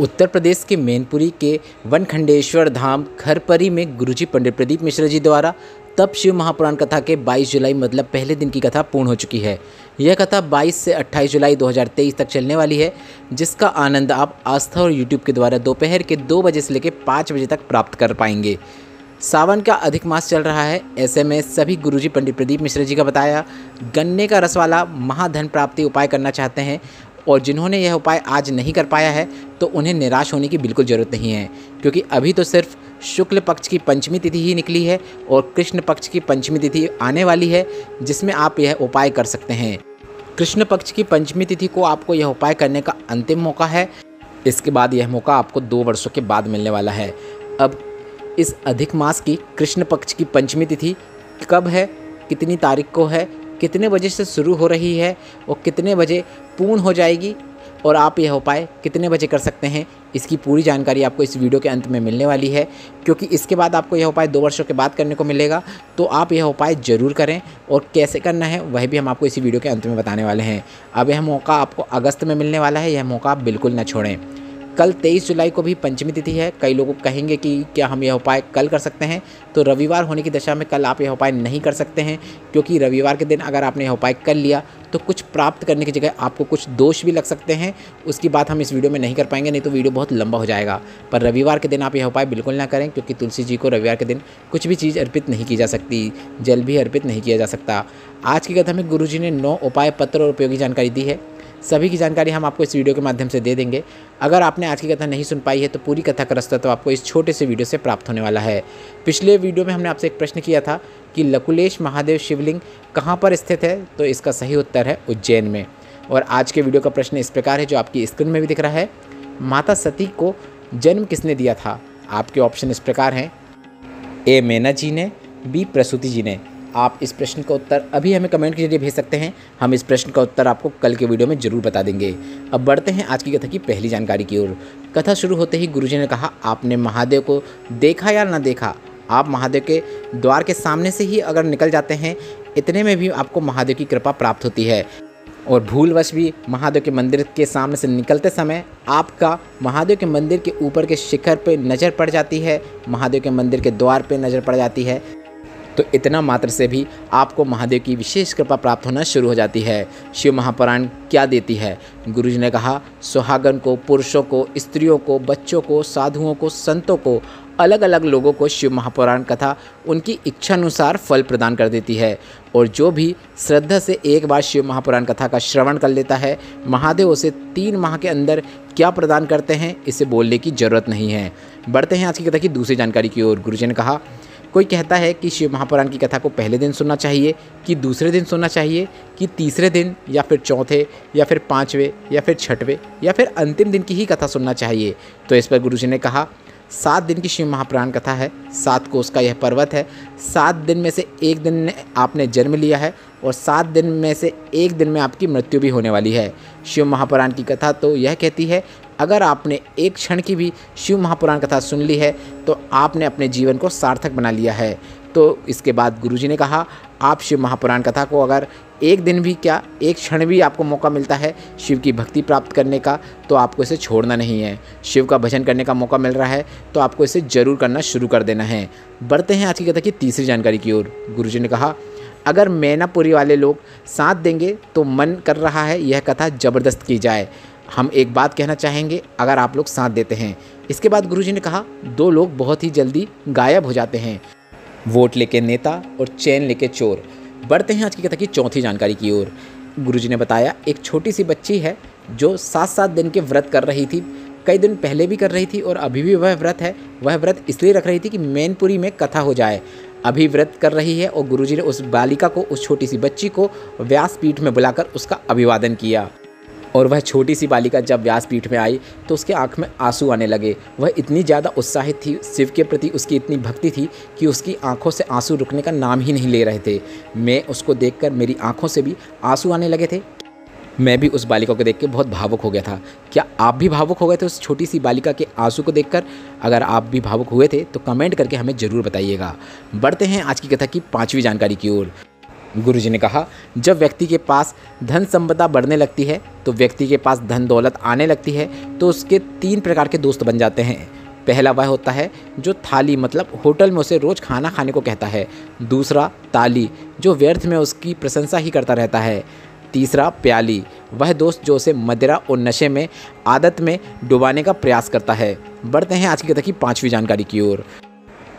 उत्तर प्रदेश के मेनपुरी के वनखंडेश्वर धाम खरपरी में गुरुजी पंडित प्रदीप मिश्रा जी द्वारा तब शिव महापुराण कथा के 22 जुलाई मतलब पहले दिन की कथा पूर्ण हो चुकी है। यह कथा 22 से 28 जुलाई 2023 तक चलने वाली है, जिसका आनंद आप आस्था और यूट्यूब के द्वारा दोपहर के 2 बजे से लेकर 5 बजे तक प्राप्त कर पाएंगे। सावन का अधिक मास चल रहा है, ऐसे में सभी गुरुजी पंडित प्रदीप मिश्रा जी का बताया गन्ने का रस वाला महाधन प्राप्ति उपाय करना चाहते हैं और जिन्होंने यह उपाय आज नहीं कर पाया है तो उन्हें निराश होने की बिल्कुल ज़रूरत नहीं है, क्योंकि अभी तो सिर्फ शुक्ल पक्ष की पंचमी तिथि ही निकली है और कृष्ण पक्ष की पंचमी तिथि आने वाली है, जिसमें आप यह उपाय कर सकते हैं। कृष्ण पक्ष की पंचमी तिथि को आपको यह उपाय करने का अंतिम मौका है। इसके बाद यह मौका आपको 2 वर्षों के बाद मिलने वाला है। अब इस अधिक मास की कृष्ण पक्ष की पंचमी तिथि कब है, कितनी तारीख को है, कितने बजे से शुरू हो रही है और कितने बजे पूर्ण हो जाएगी और आप यह उपाय कितने बजे कर सकते हैं, इसकी पूरी जानकारी आपको इस वीडियो के अंत में मिलने वाली है, क्योंकि इसके बाद आपको यह उपाय 2 वर्षों के बाद करने को मिलेगा। तो आप यह उपाय ज़रूर करें और कैसे करना है वह भी हम आपको इसी वीडियो के अंत में बताने वाले हैं। अब यह मौका आपको अगस्त में मिलने वाला है, यह मौका आप बिल्कुल ना छोड़ें। कल 23 जुलाई को भी पंचमी तिथि है। कई लोग कहेंगे कि क्या हम यह उपाय कल कर सकते हैं, तो रविवार होने की दशा में कल आप यह उपाय नहीं कर सकते हैं, क्योंकि रविवार के दिन अगर आपने यह उपाय कर लिया तो कुछ प्राप्त करने की जगह आपको कुछ दोष भी लग सकते हैं। उसकी बात हम इस वीडियो में नहीं कर पाएंगे, नहीं तो वीडियो बहुत लंबा हो जाएगा। पर रविवार के दिन आप यह उपाय बिल्कुल ना करें, क्योंकि तुलसी जी को रविवार के दिन कुछ भी चीज़ अर्पित नहीं की जा सकती, जल भी अर्पित नहीं किया जा सकता। आज की कथा में गुरु जी ने 9 उपाय पत्र और उपयोगी जानकारी दी है। सभी की जानकारी हम आपको इस वीडियो के माध्यम से दे देंगे। अगर आपने आज की कथा नहीं सुन पाई है तो पूरी कथा का रास्ता तो आपको इस छोटे से वीडियो से प्राप्त होने वाला है। पिछले वीडियो में हमने आपसे एक प्रश्न किया था कि लकुलेश महादेव शिवलिंग कहाँ पर स्थित है, तो इसका सही उत्तर है उज्जैन में। और आज के वीडियो का प्रश्न इस प्रकार है, जो आपकी स्क्रीन में भी दिख रहा है, माता सती को जन्म किसने दिया था? आपके ऑप्शन इस प्रकार हैं, ए मेना जी ने, बी प्रसूति जी ने। आप इस प्रश्न का उत्तर अभी हमें कमेंट के जरिए भेज सकते हैं। हम इस प्रश्न का उत्तर आपको कल के वीडियो में जरूर बता देंगे। अब बढ़ते हैं आज की कथा की पहली जानकारी की ओर। कथा शुरू होते ही गुरुजी ने कहा, आपने महादेव को देखा या ना देखा, आप महादेव के द्वार के सामने से ही अगर निकल जाते हैं, इतने में भी आपको महादेव की कृपा प्राप्त होती है। और भूलवश भी महादेव के मंदिर के सामने से निकलते समय आपका महादेव के मंदिर के ऊपर के शिखर पर नज़र पड़ जाती है, महादेव के मंदिर के द्वार पर नज़र पड़ जाती है, तो इतना मात्र से भी आपको महादेव की विशेष कृपा प्राप्त होना शुरू हो जाती है। शिव महापुराण क्या देती है? गुरुजी ने कहा, सुहागन को, पुरुषों को, स्त्रियों को, बच्चों को, साधुओं को, संतों को, अलग अलग लोगों को शिव महापुराण कथा उनकी इच्छानुसार फल प्रदान कर देती है। और जो भी श्रद्धा से एक बार शिव महापुराण कथा का श्रवण कर लेता है, महादेव उसे 3 माह के अंदर क्या प्रदान करते हैं, इसे बोलने की ज़रूरत नहीं है। बढ़ते हैं आज की कथा की दूसरी जानकारी की ओर। गुरुजी ने कहा, कोई कहता है कि शिव महापुराण की कथा को पहले दिन सुनना चाहिए कि दूसरे दिन सुनना चाहिए कि तीसरे दिन या फिर चौथे या फिर पाँचवें या फिर छठवें या फिर अंतिम दिन की ही कथा सुनना चाहिए। तो इस पर गुरुजी ने कहा, 7 दिन की शिव महापुराण कथा है, 7 कोस का यह पर्वत है, 7 दिन में से एक दिन आपने जन्म लिया है और 7 दिन में से एक दिन में आपकी मृत्यु भी होने वाली है। शिव महापुराण की कथा तो यह कहती है, अगर आपने एक क्षण की भी शिव महापुराण कथा सुन ली है तो आपने अपने जीवन को सार्थक बना लिया है। तो इसके बाद गुरुजी ने कहा, आप शिव महापुराण कथा को अगर एक दिन भी क्या एक क्षण भी आपको मौका मिलता है शिव की भक्ति प्राप्त करने का, तो आपको इसे छोड़ना नहीं है। शिव का भजन करने का मौका मिल रहा है तो आपको इसे ज़रूर करना शुरू कर देना है। बढ़ते हैं आज की कथा की तीसरी जानकारी की ओर। गुरुजी ने कहा, अगर मैनापुरी वाले लोग साथ देंगे तो मन कर रहा है यह कथा ज़बरदस्त की जाए। हम एक बात कहना चाहेंगे, अगर आप लोग साथ देते हैं। इसके बाद गुरुजी ने कहा, 2 लोग बहुत ही जल्दी गायब हो जाते हैं, वोट लेके नेता और चैन लेके चोर। बढ़ते हैं आज की कथा की चौथी जानकारी की ओर। गुरुजी ने बताया, एक छोटी सी बच्ची है जो 7-7 दिन के व्रत कर रही थी, कई दिन पहले भी कर रही थी और अभी भी वह व्रत है। वह व्रत इसलिए रख रही थी कि मैनपुरी में कथा हो जाए। अभी व्रत कर रही है और गुरुजी ने उस बालिका को, उस छोटी सी बच्ची को व्यासपीठ में बुलाकर उसका अभिवादन किया। और वह छोटी सी बालिका जब व्यासपीठ में आई तो उसके आँख में आंसू आने लगे। वह इतनी ज़्यादा उत्साहित थी, शिव के प्रति उसकी इतनी भक्ति थी कि उसकी आंखों से आंसू रुकने का नाम ही नहीं ले रहे थे। मैं उसको देखकर मेरी आंखों से भी आंसू आने लगे थे। मैं भी उस बालिका को देख के बहुत भावुक हो गया था। क्या आप भी भावुक हो गए थे उस छोटी सी बालिका के आंसू को देखकर? अगर आप भी भावुक हुए थे तो कमेंट करके हमें ज़रूर बताइएगा। बढ़ते हैं आज की कथा की पाँचवीं जानकारी की ओर। गुरुजी ने कहा, जब व्यक्ति के पास धन संपदा बढ़ने लगती है तो व्यक्ति के पास धन दौलत आने लगती है तो उसके तीन प्रकार के दोस्त बन जाते हैं। पहला वह होता है जो थाली मतलब होटल में उसे रोज़ खाना खाने को कहता है। दूसरा ताली, जो व्यर्थ में उसकी प्रशंसा ही करता रहता है। तीसरा प्याली, वह दोस्त जो उसे मदिरा और नशे में आदत में डुबाने का प्रयास करता है। बढ़ते हैं आज की कथा की पाँचवीं जानकारी की ओर।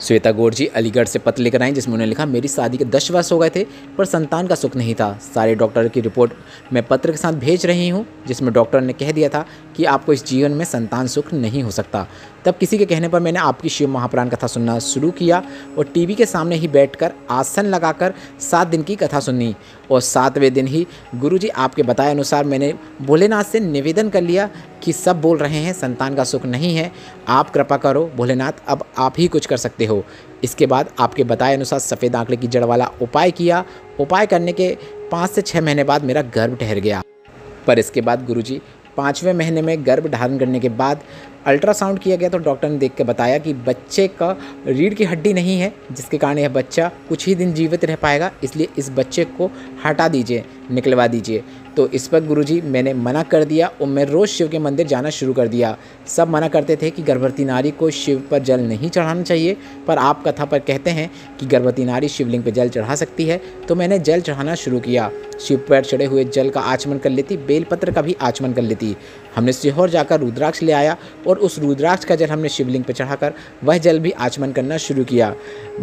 श्वेता गौर जी अलीगढ़ से पत्र लेकर आई जिसमें उन्होंने लिखा, मेरी शादी के 10 वर्ष हो गए थे पर संतान का सुख नहीं था। सारे डॉक्टर की रिपोर्ट मैं पत्र के साथ भेज रही हूँ जिसमें डॉक्टर ने कह दिया था कि आपको इस जीवन में संतान सुख नहीं हो सकता। तब किसी के कहने पर मैंने आपकी शिव महापुराण कथा सुनना शुरू किया और टीवी के सामने ही बैठकर आसन लगाकर 7 दिन की कथा सुनी और 7वें दिन ही गुरुजी आपके बताए अनुसार मैंने भोलेनाथ से निवेदन कर लिया कि सब बोल रहे हैं संतान का सुख नहीं है, आप कृपा करो भोलेनाथ, अब आप ही कुछ कर सकते हो। इसके बाद आपके बताए अनुसार सफ़ेद आंकड़े की जड़ वाला उपाय किया। उपाय करने के 5 से 6 महीने बाद मेरा गर्भ ठहर गया। पर इसके बाद गुरुजी 5वें महीने में गर्भ धारण करने के बाद अल्ट्रासाउंड किया गया तो डॉक्टर ने देख के बताया कि बच्चे का रीढ़ की हड्डी नहीं है जिसके कारण यह बच्चा कुछ ही दिन जीवित रह पाएगा, इसलिए इस बच्चे को हटा दीजिए, निकलवा दीजिए। तो इस पर गुरुजी मैंने मना कर दिया और मैं रोज़ शिव के मंदिर जाना शुरू कर दिया। सब मना करते थे कि गर्भवती नारी को शिव पर जल नहीं चढ़ाना चाहिए, पर आप कथा पर कहते हैं कि गर्भवती नारी शिवलिंग पर जल चढ़ा सकती है, तो मैंने जल चढ़ाना शुरू किया। शिव पर चढ़े हुए जल का आचमन कर लेती, बेलपत्र का भी आचमन कर लेती। हमने सीहोर जाकर रुद्राक्ष ले आया और उस रुद्राक्ष का जल हमने शिवलिंग पर चढ़ाकर वह जल भी आचमन करना शुरू किया।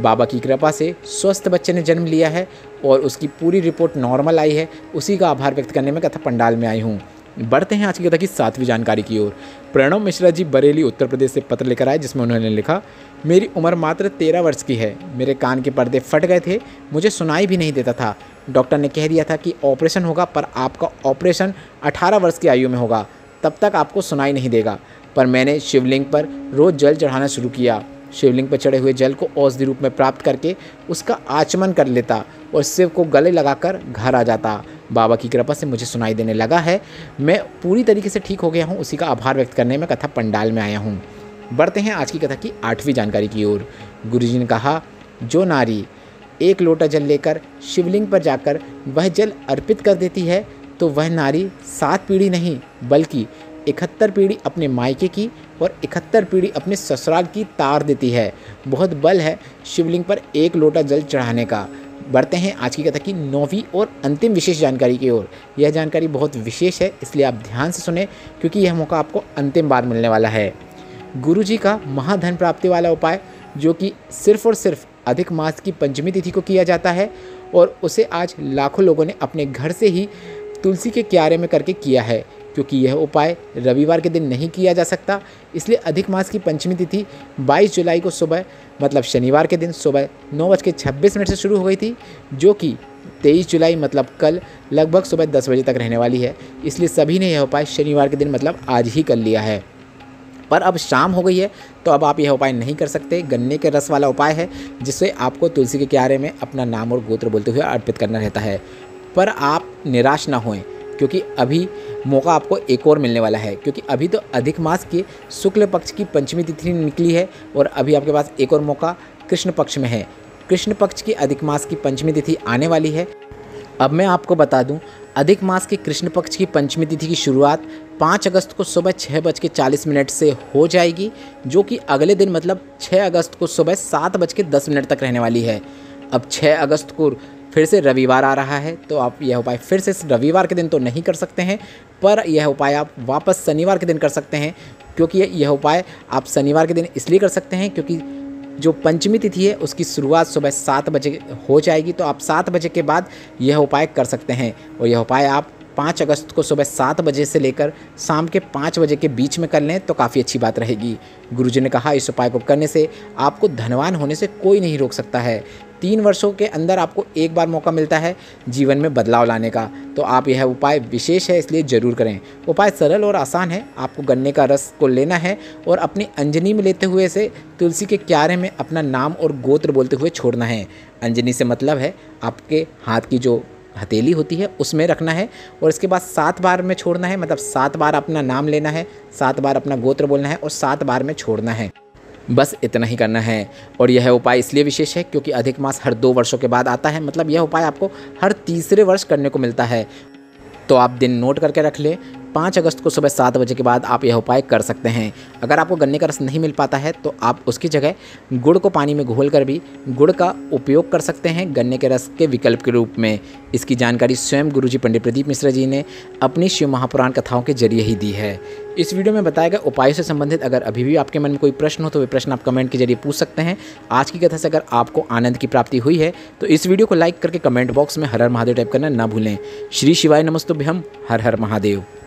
बाबा की कृपा से स्वस्थ बच्चे ने जन्म लिया है और उसकी पूरी रिपोर्ट नॉर्मल आई है। उसी का आभार व्यक्त करने में कथा पंडाल में आई हूँ। बढ़ते हैं आज की कथा की 7वीं जानकारी की ओर। प्रणव मिश्रा जी बरेली उत्तर प्रदेश से पत्र लेकर आए जिसमें उन्होंने लिखा, मेरी उम्र मात्र 13 वर्ष की है। मेरे कान के पर्दे फट गए थे, मुझे सुनाई भी नहीं देता था। डॉक्टर ने कह दिया था कि ऑपरेशन होगा पर आपका ऑपरेशन 18 वर्ष की आयु में होगा, तब तक आपको सुनाई नहीं देगा। पर मैंने शिवलिंग पर रोज़ जल चढ़ाना शुरू किया। शिवलिंग पर चढ़े हुए जल को औषधि रूप में प्राप्त करके उसका आचमन कर लेता और शिव को गले लगाकर घर आ जाता। बाबा की कृपा से मुझे सुनाई देने लगा है, मैं पूरी तरीके से ठीक हो गया हूँ। उसी का आभार व्यक्त करने में कथा पंडाल में आया हूँ। बढ़ते हैं आज की कथा की 8वीं जानकारी की ओर। गुरुजी ने कहा, जो नारी एक लोटा जल लेकर शिवलिंग पर जाकर वह जल अर्पित कर देती है तो वह नारी 7 पीढ़ी नहीं बल्कि 71 पीढ़ी अपने मायके की और 71 पीढ़ी अपने ससुराल की तार देती है। बहुत बल है शिवलिंग पर एक लोटा जल चढ़ाने का। बढ़ते हैं आज की कथा की 9वीं और अंतिम विशेष जानकारी की ओर। यह जानकारी बहुत विशेष है इसलिए आप ध्यान से सुने क्योंकि यह मौका आपको अंतिम बार मिलने वाला है। गुरुजी का महाधन प्राप्ति वाला उपाय जो कि सिर्फ और सिर्फ अधिक मास की 5वीं तिथि को किया जाता है और उसे आज लाखों लोगों ने अपने घर से ही तुलसी के क्यारे में करके किया है। क्योंकि यह उपाय रविवार के दिन नहीं किया जा सकता इसलिए अधिक मास की 5वीं तिथि 22 जुलाई को सुबह मतलब शनिवार के दिन सुबह 9:26 से शुरू हो गई थी जो कि 23 जुलाई मतलब कल लगभग सुबह 10 बजे तक रहने वाली है। इसलिए सभी ने यह उपाय शनिवार के दिन मतलब आज ही कर लिया है। पर अब शाम हो गई है तो अब आप यह उपाय नहीं कर सकते। गन्ने के रस वाला उपाय है जिससे आपको तुलसी के क्यारे में अपना नाम और गोत्र बोलते हुए अर्पित करना रहता है। पर आप निराश ना होएं क्योंकि अभी मौका आपको एक और मिलने वाला है। क्योंकि अभी तो अधिक मास के शुक्ल पक्ष की 5वीं तिथि निकली है और अभी आपके पास एक और मौका कृष्ण पक्ष में है। कृष्ण पक्ष की अधिक मास की 5वीं तिथि आने वाली है। अब मैं आपको बता दूं अधिक मास के कृष्ण पक्ष की 5वीं तिथि की शुरुआत 5 अगस्त को सुबह 6:40 से हो जाएगी जो कि अगले दिन मतलब 6 अगस्त को सुबह 7:10 तक रहने वाली है। अब 6 अगस्त को फिर से रविवार आ रहा है तो आप यह उपाय फिर से रविवार के दिन तो नहीं कर सकते हैं पर यह उपाय आप वापस शनिवार के दिन कर सकते हैं। क्योंकि यह उपाय आप शनिवार के दिन इसलिए कर सकते हैं क्योंकि जो 5वीं तिथि है उसकी शुरुआत सुबह 7 बजे हो जाएगी तो आप 7 बजे के बाद यह उपाय कर सकते हैं। और यह उपाय आप 5 अगस्त को सुबह 7 बजे से लेकर शाम के 5 बजे के बीच में कर लें तो काफ़ी अच्छी बात रहेगी। गुरुजी ने कहा इस उपाय को करने से आपको धनवान होने से कोई नहीं रोक सकता है। 3 वर्षों के अंदर आपको एक बार मौका मिलता है जीवन में बदलाव लाने का। तो आप यह उपाय विशेष है इसलिए ज़रूर करें। उपाय सरल और आसान है। आपको गन्ने का रस को लेना है और अपनी अंजनी में लेते हुए से तुलसी के क्यारे में अपना नाम और गोत्र बोलते हुए छोड़ना है। अंजनी से मतलब है आपके हाथ की जो हथेली होती है उसमें रखना है और इसके बाद 7 बार में छोड़ना है मतलब 7 बार अपना नाम लेना है, 7 बार अपना गोत्र बोलना है और 7 बार में छोड़ना है। बस इतना ही करना है। और यह उपाय इसलिए विशेष है क्योंकि अधिक मास हर 2 वर्षों के बाद आता है, मतलब यह उपाय आपको हर 3रे वर्ष करने को मिलता है। तो आप दिन नोट करके रख लें, 5 अगस्त को सुबह 7 बजे के बाद आप यह उपाय कर सकते हैं। अगर आपको गन्ने का रस नहीं मिल पाता है तो आप उसकी जगह गुड़ को पानी में घोल कर भी गुड़ का उपयोग कर सकते हैं गन्ने के रस के विकल्प के रूप में। इसकी जानकारी स्वयं गुरुजी पंडित प्रदीप मिश्रा जी ने अपनी शिव महापुराण कथाओं के जरिए ही दी है। इस वीडियो में बताया गया उपायों से संबंधित अगर अभी भी आपके मन में कोई प्रश्न हो तो वे प्रश्न आप कमेंट के जरिए पूछ सकते हैं। आज की कथा से अगर आपको आनंद की प्राप्ति हुई है तो इस वीडियो को लाइक करके कमेंट बॉक्स में हर हर महादेव टाइप करना ना भूलें। श्री शिवाय नमस्तुभ्यम, हर हर महादेव।